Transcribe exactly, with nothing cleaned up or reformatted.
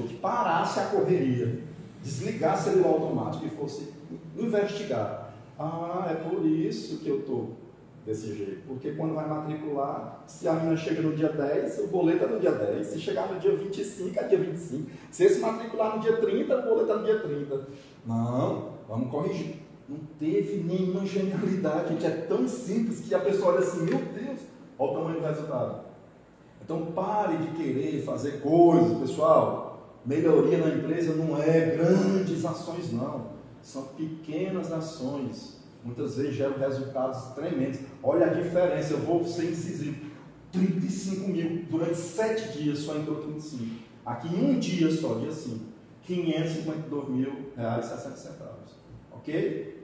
investidor que parasse a correria, desligasse ele automático e fosse investigar. Ah, é por isso que eu estou desse jeito. Porque quando vai matricular, se a menina chega no dia dez, o boleto é no dia dez. Se chegar no dia vinte e cinco, é dia vinte e cinco. Se se matricular no dia trinta, o boleto é no dia trinta. Não, vamos corrigir. Não teve nenhuma genialidade, gente. É tão simples que a pessoa olha assim, meu Deus, olha o tamanho do resultado. Então pare de querer fazer coisas, pessoal. Melhoria na empresa não é grandes ações, não. São pequenas ações. Muitas vezes geram resultados tremendos. Olha a diferença, eu vou ser incisivo. trinta e cinco mil durante sete dias, só entrou trinta e cinco. Aqui em um dia só, dia cinco, quinhentos e cinquenta e dois mil reais e sessenta centavos. Ok?